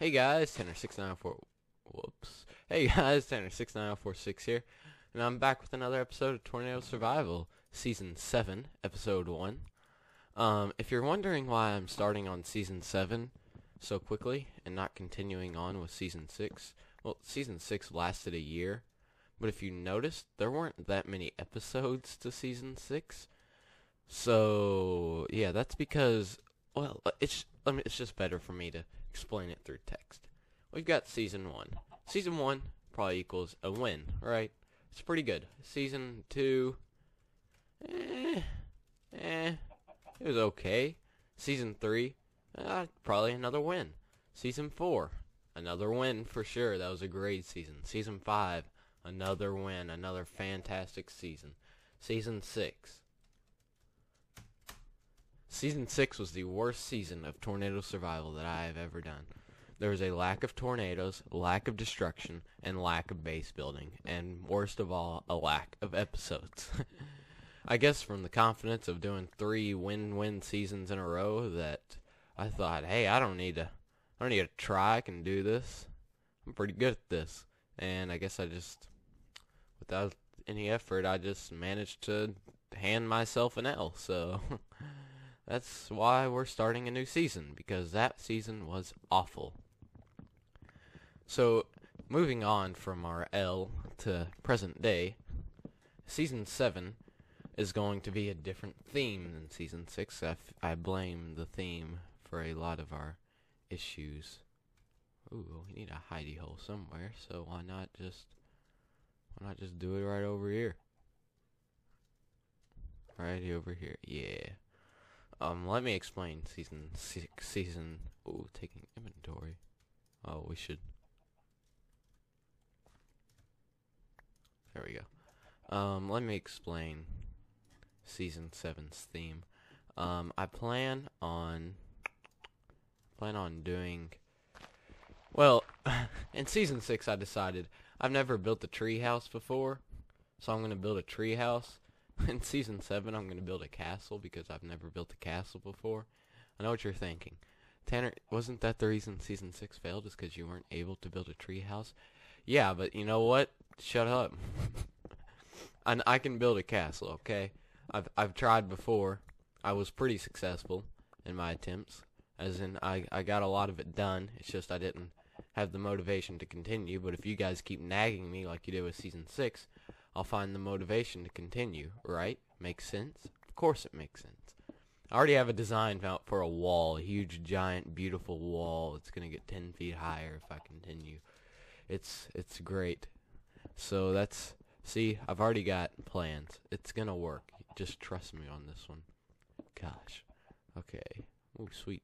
Hey guys, Tanner69046 here, and I'm back with another episode of Tornado Survival, Season 7, Episode 1. If you're wondering why I'm starting on Season 7 so quickly and not continuing on with Season 6, well, Season 6 lasted a year, but if you noticed, there weren't that many episodes to Season 6, so yeah, that's because, well, it's just better for me to explain it through text. We've got Season 1. Season 1 probably equals a win, right? It's pretty good. Season 2, it was okay. Season 3, probably another win. Season 4, another win for sure. That was a great season. Season 5, another win, another fantastic season. Season 6. Season 6 was the worst season of Tornado Survival that I have ever done. There was a lack of tornadoes, lack of destruction, and lack of base building, and worst of all, a lack of episodes. I guess from the confidence of doing 3 win-win seasons in a row that I thought, hey, I don't need to try, I can do this. I'm pretty good at this. And I guess I just, without any effort, I just managed to hand myself an L, so... That's why we're starting a new season, because that season was awful. So, moving on from our L to present day, Season 7 is going to be a different theme than Season 6. I blame the theme for a lot of our issues. Ooh, we need a hidey hole somewhere, so why not just do it right over here? Right over here, yeah. Let me explain Season 6. Ooh, taking inventory. Oh, we should. There we go. Let me explain Season 7's theme. I plan on doing. Well, in Season 6, I decided I've never built a tree house before, so I'm gonna build a tree house. In Season 7, I'm going to build a castle because I've never built a castle before. I know what you're thinking. Tanner, wasn't that the reason Season 6 failed, is because you weren't able to build a treehouse? Yeah, but you know what? Shut up. And I can build a castle, okay? I've tried before. I was pretty successful in my attempts. As in, I got a lot of it done. It's just I didn't have the motivation to continue. But if you guys keep nagging me like you did with Season 6... I'll find the motivation to continue, right? Makes sense? Of course it makes sense. I already have a design out for a wall, a huge, giant, beautiful wall. It's going to get 10 feet higher if I continue. It's great. So that's, see, I've already got plans. It's going to work. Just trust me on this one. Gosh. Okay. Ooh, sweet.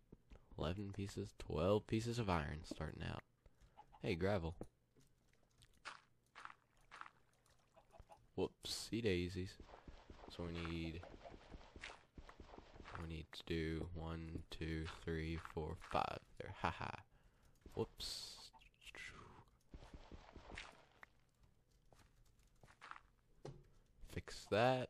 11 pieces, 12 pieces of iron starting out. Hey, gravel. Whoopsie daisies. So we need to do 1, 2, 3, 4, 5 there. Haha. Whoops. Fix that.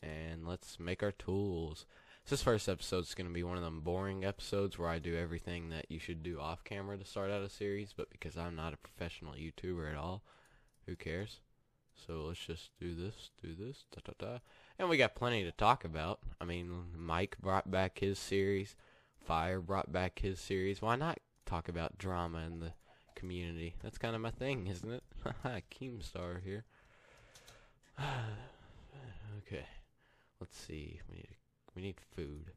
And let's make our tools. So this first episode is going to be one of them boring episodes where I do everything that you should do off camera to start out a series, but because I'm not a professional YouTuber at all, who cares? So let's just do this, da-da-da. And we got plenty to talk about. I mean, Mike brought back his series. Fire brought back his series. Why not talk about drama in the community? That's kind of my thing, isn't it? Haha, Keemstar here. Okay. Let's see. We need food.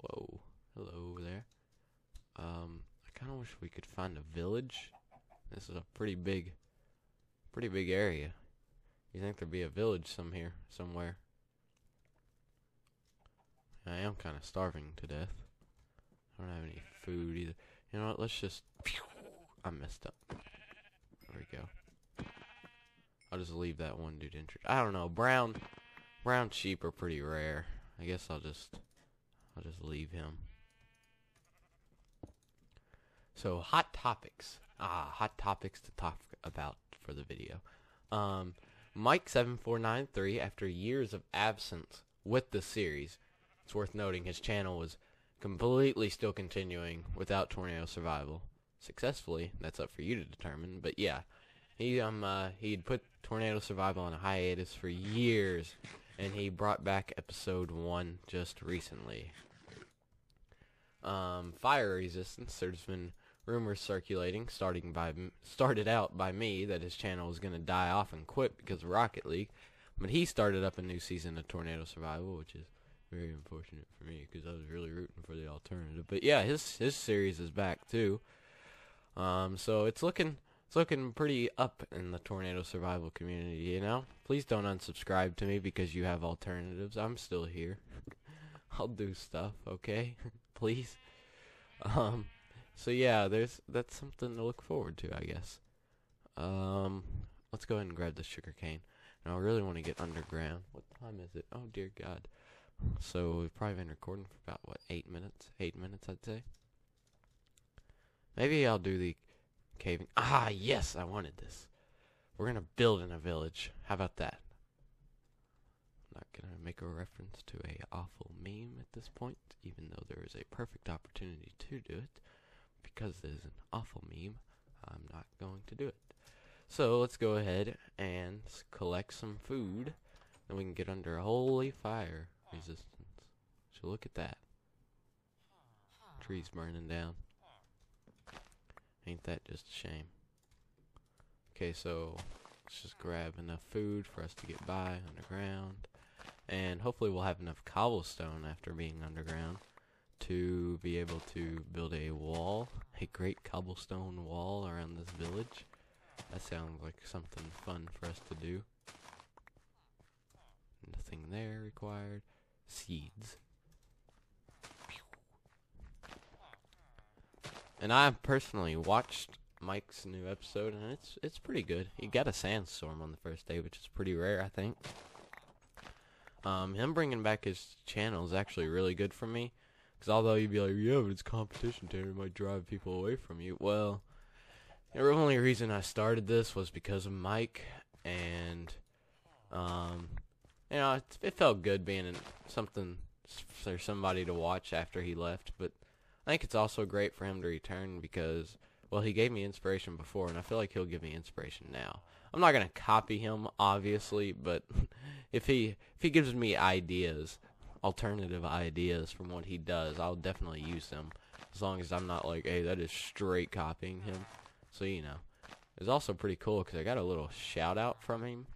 Whoa. Hello over there. I kind of wish we could find a village. This is a pretty big area. You think there'd be a village somewhere? I am kind of starving to death. I don't have any food either. You know what? Let's just. I messed up. There we go. I'll just leave that one dude injured. I don't know. Brown sheep are pretty rare. I guess I'll just leave him. So hot topics. Hot topics to talk about for the video. Mike7493, after years of absence with the series, it's worth noting his channel was completely still continuing without Tornado Survival successfully. That's up for you to determine, but yeah, he'd put Tornado Survival on a hiatus for years, and he brought back episode 1 just recently. Fire resistance. There's been rumors circulating, started out by me, that his channel was going to die off and quit because of Rocket League, but he started up a new season of Tornado Survival, which is very unfortunate for me because I was really rooting for the alternative. But yeah, his series is back too. So it's looking pretty up in the Tornado Survival community, you know. Please don't unsubscribe to me because you have alternatives. I'm still here. I'll do stuff, okay? Please. So yeah, that's something to look forward to, I guess. Let's go ahead and grab the sugar cane. Now I really want to get underground. What time is it? Oh dear God. So we've probably been recording for about what, 8 minutes? 8 minutes, I'd say. Maybe I'll do the caving. Ah, yes, I wanted this. We're gonna build in a village. How about that? I'm not gonna make a reference to a awful meme at this point, even though there is a perfect opportunity to do it. Because there's an awful meme, I'm not going to do it. So let's go ahead and collect some food, and we can get under a holy fire resistance. So look at that. Trees burning down. Ain't that just a shame? Okay, so let's just grab enough food for us to get by underground, and hopefully we'll have enough cobblestone after being underground to be able to build a wall, a great cobblestone wall around this village. That sounds like something fun for us to do. Nothing there required. Seeds. And I personally watched Mike's new episode, and it's pretty good. He got a sandstorm on the first day, which is pretty rare, I think. Him bringing back his channel is actually really good for me. Because although you'd be like, yeah, but it's competition, Tanner, it might drive people away from you. Well, the only reason I started this was because of Mike, and, you know, it felt good being something for somebody to watch after he left, but I think it's also great for him to return because, well, he gave me inspiration before, and I feel like he'll give me inspiration now. I'm not going to copy him, obviously, but if he gives me ideas, alternative ideas from what he does, I'll definitely use them, as long as I'm not like, hey, that is straight copying him. So, you know, it's also pretty cool because I got a little shout out from him.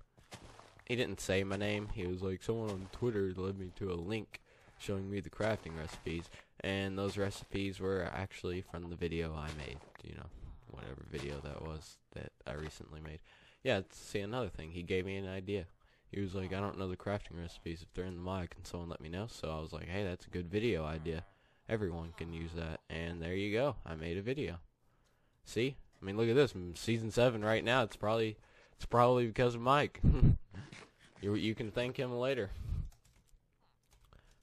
He didn't say my name. He was like, someone on Twitter led me to a link showing me the crafting recipes, and those recipes were actually from the video I made, you know, whatever video that was that I recently made. Yeah, see, another thing, he gave me an idea. He was like, I don't know the crafting recipes. If they're in the mod, can someone let me know? So I was like, hey, that's a good video idea. Everyone can use that. And there you go. I made a video. See? I mean, look at this. Season 7 right now, it's probably because of Mike. You can thank him later.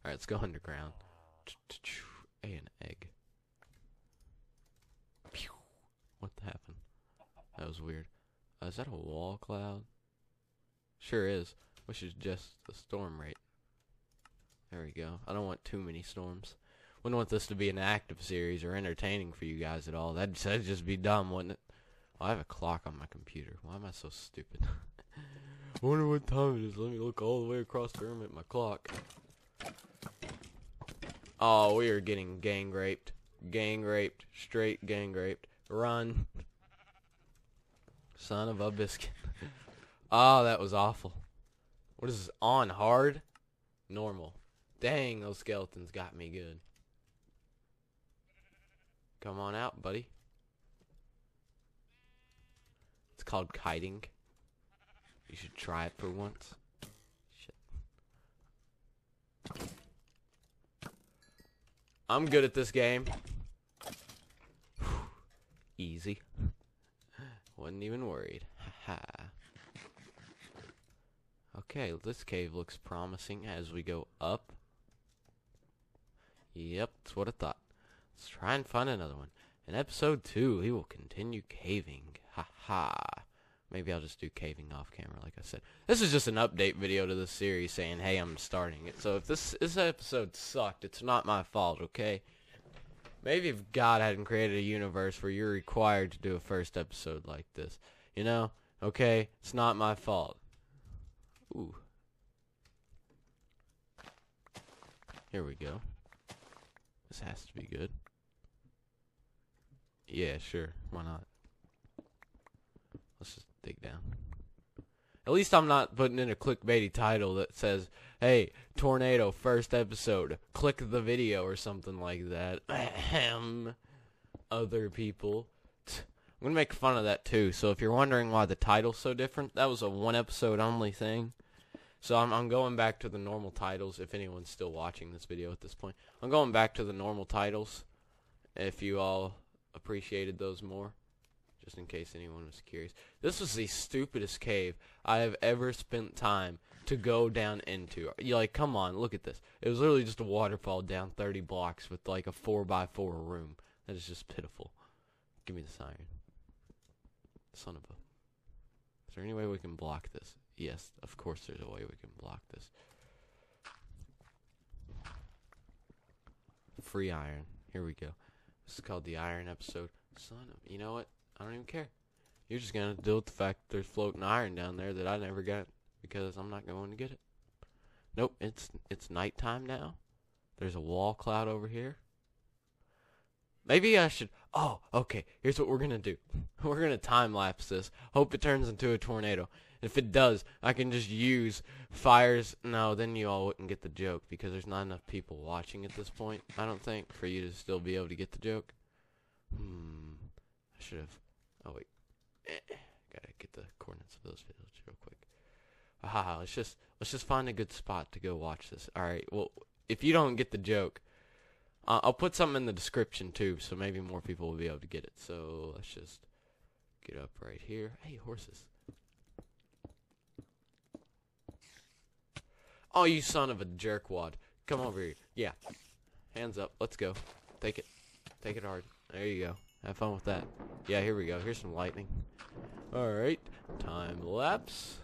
Alright, let's go underground. An egg. Pew. What happened? That was weird. Is that a wall cloud? Sure is, which is just the storm rate. There we go. I don't want too many storms. Wouldn't want this to be an active series or entertaining for you guys at all. That'd just be dumb, wouldn't it? Oh, I have a clock on my computer. Why am I so stupid? I wonder what time it is. Let me look all the way across the room at my clock. Oh, we are getting gang raped. Gang raped. Straight gang raped. Run. Son of a biscuit. Oh, that was awful. What is this, on hard? Normal. Dang, those skeletons got me good. Come on out, buddy. It's called kiting. You should try it for once. Shit. I'm good at this game. Whew. Easy. Wasn't even worried. Ha ha. Okay, this cave looks promising as we go up. Yep, that's what I thought. Let's try and find another one. In episode 2, we will continue caving. Ha ha. Maybe I'll just do caving off camera, like I said. This is just an update video to this series saying, hey, I'm starting it. So if this episode sucked, it's not my fault, okay? Maybe if God hadn't created a universe where you're required to do a first episode like this. You know? Okay? It's not my fault. Ooh. Here we go. This has to be good. Yeah, sure. Why not? Let's just dig down. At least I'm not putting in a clickbaity title that says, hey, Tornado, first episode, click the video or something like that. Ahem. Other people. I'm going to make fun of that too, so if you're wondering why the title's so different, that was a one episode only thing. So I'm going back to the normal titles, if anyone's still watching this video at this point. I'm going back to the normal titles, if you all appreciated those more. Just in case anyone was curious. This was the stupidest cave I have ever spent time to go down into. You're like, come on, look at this. It was literally just a waterfall down 30 blocks with like a 4x4 room. That is just pitiful. Give me this iron. Son of a... Is there any way we can block this? Yes, of course there's a way we can block this. Free iron. Here we go. This is called the iron episode. Son of... You know what? I don't even care. You're just gonna deal with the fact that there's floating iron down there that I never got because I'm not going to get it. Nope, it's nighttime now. There's a wall cloud over here. Maybe I should... Oh, okay. Here's what we're gonna do. We're gonna time lapse this. Hope it turns into a tornado. If it does, I can just use fires. No, then you all wouldn't get the joke because there's not enough people watching at this point, I don't think, for you to still be able to get the joke. I should have... Oh, wait. Gotta get the coordinates of those videos real quick. Aha, let's just find a good spot to go watch this. Alright, well, if you don't get the joke, I'll put something in the description, too, so maybe more people will be able to get it. So, let's just get up right here. Hey, horses. Oh, you son of a jerkwad. Come over here. Yeah. Hands up. Let's go. Take it. Take it hard. There you go. Have fun with that. Yeah, here we go. Here's some lightning. Alright. Time lapse.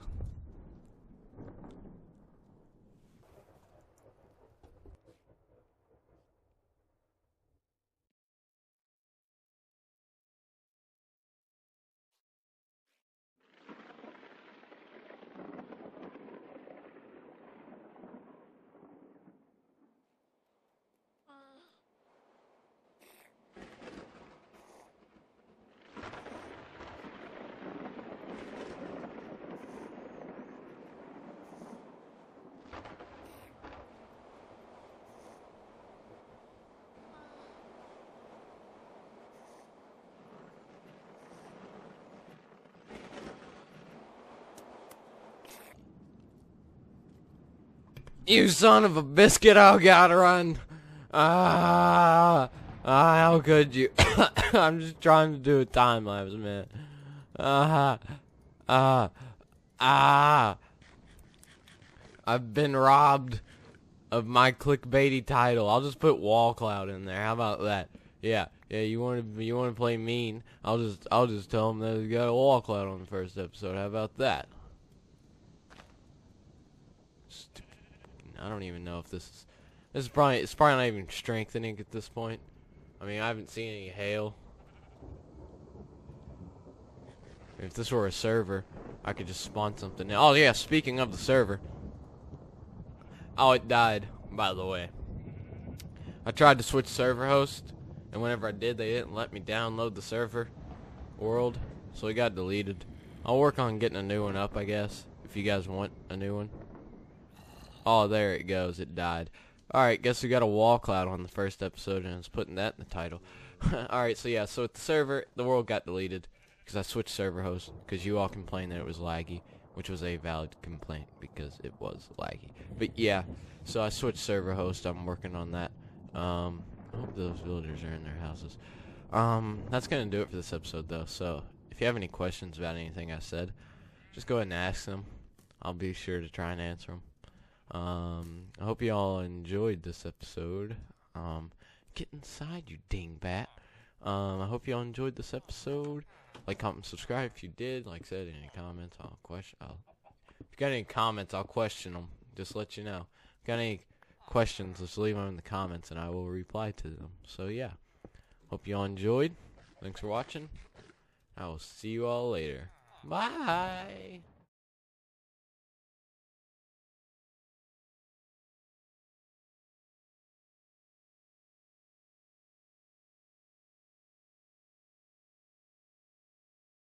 You son of a biscuit, I gotta run. How could you? I'm just trying to do a time lapse, man. I've been robbed of my clickbaity title. I'll just put Wall Cloud in there. How about that? Yeah, yeah. You want to play mean? I'll just tell them that we got a Wall Cloud on the first episode. How about that? I don't even know if this is probably, it's probably not even strengthening at this point. I mean, I haven't seen any hail. If this were a server, I could just spawn something now. Oh yeah, speaking of the server. Oh, it died, by the way. I tried to switch server host, and whenever I did, they didn't let me download the server world, so it got deleted. I'll work on getting a new one up, I guess, if you guys want a new one. Oh, there it goes. It died. Alright, guess we got a wall cloud on the first episode, and it's putting that in the title. Alright, so yeah, so with the server, the world got deleted, because I switched server host, because you all complained that it was laggy, which was a valid complaint, because it was laggy. But yeah, so I switched server host. I'm working on that. I hope those villagers are in their houses. That's going to do it for this episode, though, so if you have any questions about anything I said, just go ahead and ask them. I'll be sure to try and answer them. I hope you all enjoyed this episode. Get inside, you dingbat. I hope you all enjoyed this episode. Like, comment, subscribe if you did. Like I said, any comments, I'll question. If you got any comments, I'll question them. Just let you know. If you got any questions, just leave them in the comments, and I will reply to them. So, yeah. Hope you all enjoyed. Thanks for watching. I will see you all later. Bye.